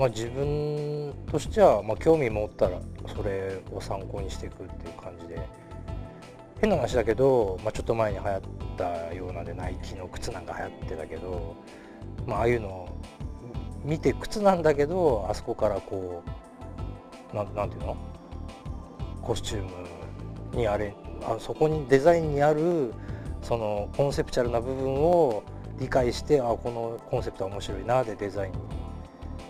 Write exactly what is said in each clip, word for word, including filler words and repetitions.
まあ、自分としては、まあ、興味持ったらそれを参考にしていくっていう感じで、変な話だけど、まあ、ちょっと前に流行ったようなんでナイキの靴なんか流行ってたけど、まあ、ああいうのを見て靴なんだけど、あそこからこうな ん, なんていうのコスチュームにあれあそこにデザインにあるそのコンセプチャルな部分を理解して、あこのコンセプトは面白いなでデザインに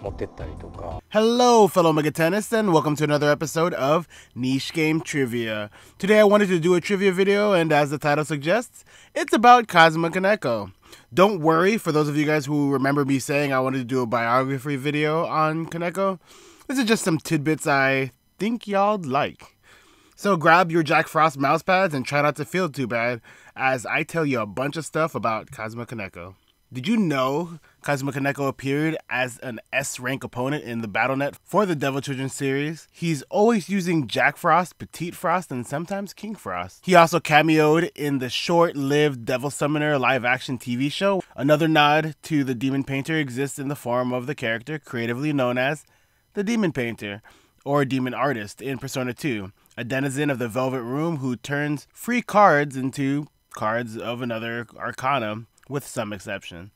持ってったりとか。 Hello fellow Mega Tenists and welcome to another episode of Niche Game Trivia. Today I wanted to do a trivia video and as the title suggests, it's about Kazuma Kaneko. Don't worry for those of you guys who remember me saying I wanted to do a biography video on Kaneko. This is just some tidbits I think y'all'd like. So grab your Jack Frost mouse pads and try not to feel too bad as I tell you a bunch of stuff about Kazuma Kaneko. Did you know Kazuma Kaneko appeared as an S rank opponent in the BattleNet for the Devil Children series? He's always using Jack Frost, Petite Frost, and sometimes King Frost. He also cameoed in the short-lived Devil Summoner live-action T V show. Another nod to the Demon Painter exists in the form of the character creatively known as the Demon Painter, or Demon Artist in Persona two. A denizen of the Velvet Room who turns free cards into cards of another arcana, with some exception.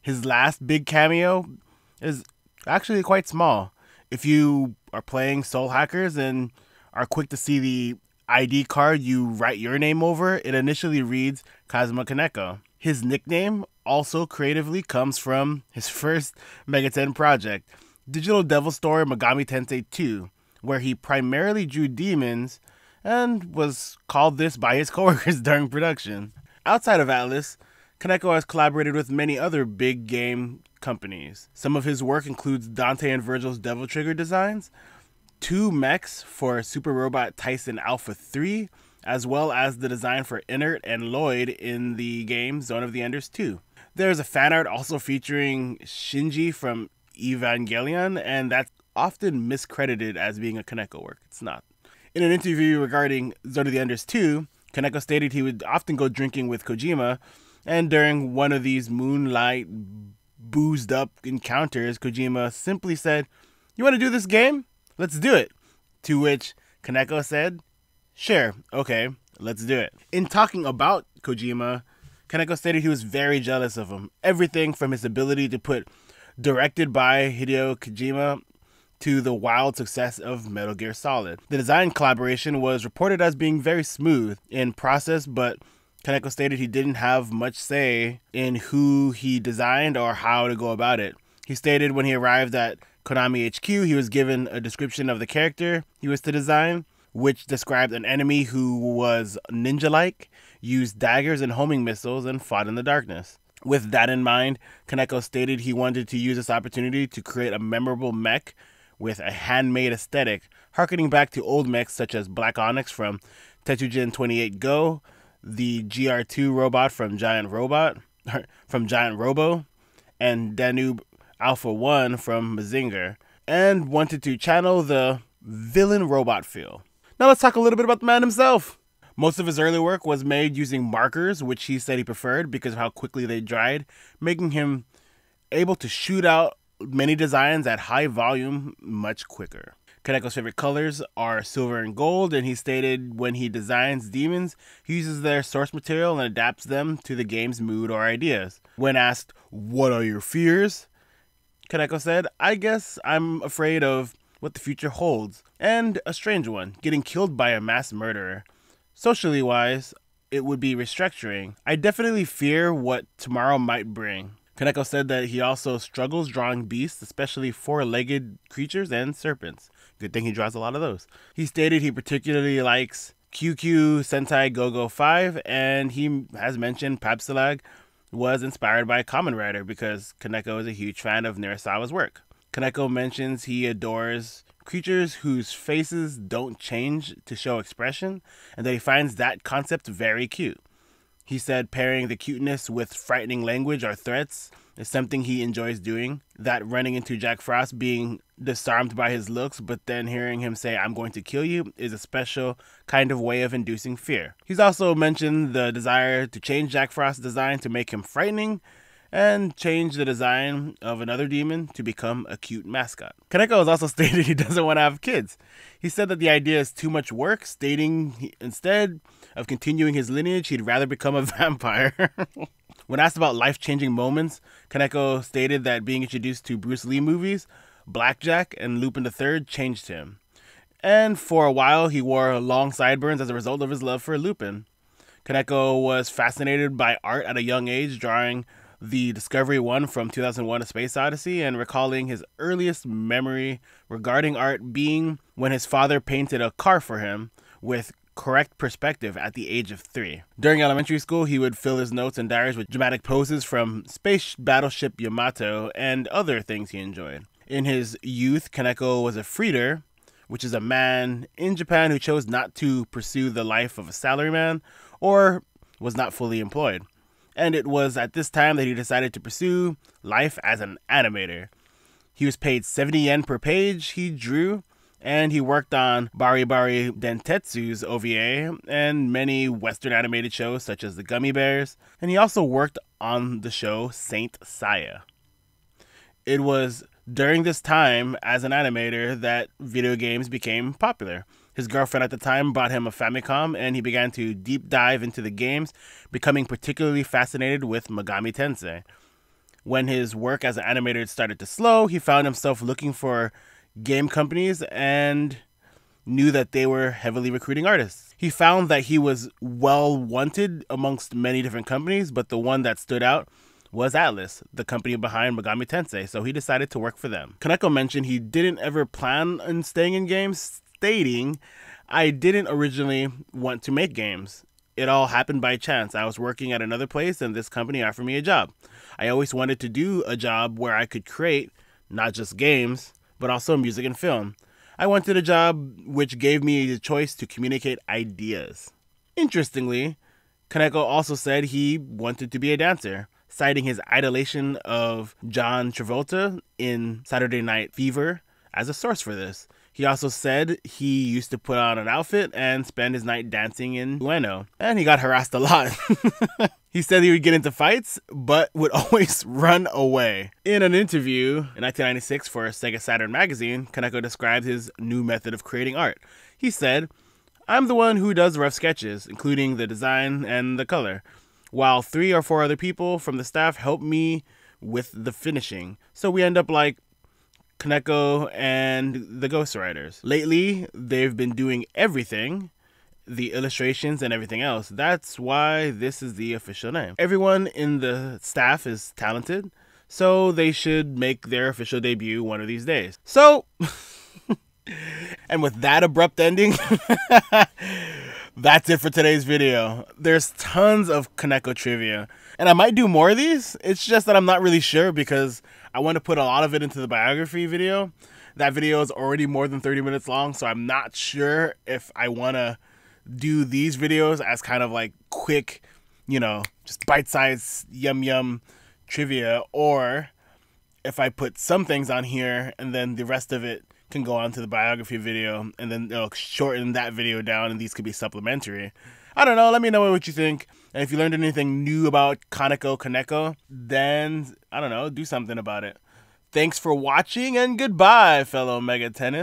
His last big cameo is actually quite small. If you are playing Soul Hackers and are quick to see the I D card you write your name over, it initially reads Kazuma Kaneko. His nickname also creatively comes from his first Mega Ten project, Digital Devil Story Megami Tensei two. Where he primarily drew demons and was called this by his coworkers during production. Outside of Atlas, Kaneko has collaborated with many other big game companies. Some of his work includes Dante and Virgil's Devil Trigger designs, two mechs for Super Robot Tyson Alpha three, as well as the design for Inert and Lloyd in the game Zone of the Enders two. There's a fan art also featuring Shinji from Evangelion, and that's often miscredited as being a Kaneko work. It's not. In an interview regarding Zone of the Enders two, Kaneko stated he would often go drinking with Kojima, and during one of these moonlight, boozed up encounters, Kojima simply said, "You want to do this game? Let's do it." To which Kaneko said, "Sure, okay, let's do it." In talking about Kojima, Kaneko stated he was very jealous of him. Everything from his ability to put directed by Hideo Kojima to the wild success of Metal Gear Solid. The design collaboration was reported as being very smooth in process, but Kaneko stated he didn't have much say in who he designed or how to go about it. He stated when he arrived at Konami H Q, he was given a description of the character he was to design, which described an enemy who was ninja-like, used daggers and homing missiles, and fought in the darkness. With that in mind, Kaneko stated he wanted to use this opportunity to create a memorable mech with a handmade aesthetic, harkening back to old mechs such as Black Onyx from Tetsujin twenty-eight Go, the G R two robot from Giant Robot, from Giant Robo, and Danube Alpha one from Mazinger, and wanted to channel the villain robot feel. Now let's talk a little bit about the man himself. Most of his early work was made using markers, which he said he preferred because of how quickly they dried, making him able to shoot out many designs at high volume much quicker. Kaneko's favorite colors are silver and gold, and he stated when he designs demons, he uses their source material and adapts them to the game's mood or ideas. When asked, "What are your fears?" Kaneko said, "I guess I'm afraid of what the future holds, and a strange one, getting killed by a mass murderer. Socially wise, it would be restructuring. I definitely fear what tomorrow might bring." Kaneko said that he also struggles drawing beasts, especially four-legged creatures and serpents. Good thing he draws a lot of those. He stated he particularly likes Q Q Sentai Go Go five, and he has mentioned Pabsalag was inspired by Kamen Rider because Kaneko is a huge fan of Narasawa's work. Kaneko mentions he adores creatures whose faces don't change to show expression, and that he finds that concept very cute. He said pairing the cuteness with frightening language or threats is something he enjoys doing. That running into Jack Frost being disarmed by his looks, but then hearing him say, "I'm going to kill you," is a special kind of way of inducing fear. He's also mentioned the desire to change Jack Frost's design to make him frightening, and change the design of another demon to become a cute mascot. Kaneko has also stated he doesn't want to have kids. He said that the idea is too much work, stating he, instead of continuing his lineage, he'd rather become a vampire. When asked about life-changing moments, Kaneko stated that being introduced to Bruce Lee movies, Blackjack, and Lupin the third changed him. And for a while, he wore long sideburns as a result of his love for Lupin. Kaneko was fascinated by art at a young age, drawing the Discovery One from two thousand one A Space Odyssey, and recalling his earliest memory regarding art being when his father painted a car for him with correct perspective at the age of three. During elementary school, he would fill his notes and diaries with dramatic poses from Space Battleship Yamato and other things he enjoyed. In his youth, Kaneko was a freeder, which is a man in Japan who chose not to pursue the life of a salaryman or was not fully employed. And it was at this time that he decided to pursue life as an animator. He was paid seventy yen per page he drew, and he worked on Baribari Dentetsu's O V A and many Western animated shows such as The Gummy Bears, and he also worked on the show Saint Seiya. It was during this time as an animator that video games became popular. His girlfriend at the time bought him a Famicom, and he began to deep dive into the games, becoming particularly fascinated with Megami Tensei. When his work as an animator started to slow, he found himself looking for game companies and knew that they were heavily recruiting artists. He found that he was well wanted amongst many different companies, but the one that stood out was Atlas, the company behind Megami Tensei, so he decided to work for them. Kaneko mentioned he didn't ever plan on staying in games, stating, I didn't originally want to make games. It all happened by chance. I was working at another place and this company offered me a job. I always wanted to do a job where I could create not just games, but also music and film. I wanted a job which gave me the choice to communicate ideas. Interestingly, Kaneko also said he wanted to be a dancer, citing his idolation of John Travolta in Saturday Night Fever as a source for this. He also said he used to put on an outfit and spend his night dancing in Ueno, and he got harassed a lot. He said he would get into fights, but would always run away. In an interview in nineteen ninety-six for Sega Saturn magazine, Kaneko described his new method of creating art. He said, I'm the one who does rough sketches, including the design and the color, while three or four other people from the staff help me with the finishing. So we end up like Kaneko and the Ghost Riders. Lately, they've been doing everything, the illustrations and everything else. That's why this is the official name. Everyone in the staff is talented, so they should make their official debut one of these days. So, and with that abrupt ending, that's it for today's video. There's tons of Kaneko trivia, and I might do more of these. It's just that I'm not really sure because I want to put a lot of it into the biography video. That video is already more than thirty minutes long, so I'm not sure if I want to do these videos as kind of like quick, you know, just bite-sized yum yum trivia, or if I put some things on here and then the rest of it can go on to the biography video, and then they'll shorten that video down and these could be supplementary. I don't know. Let me know what you think. And if you learned anything new about Kaneko Kaneko, then, I don't know, do something about it. Thanks for watching, and goodbye, fellow Mega Ten.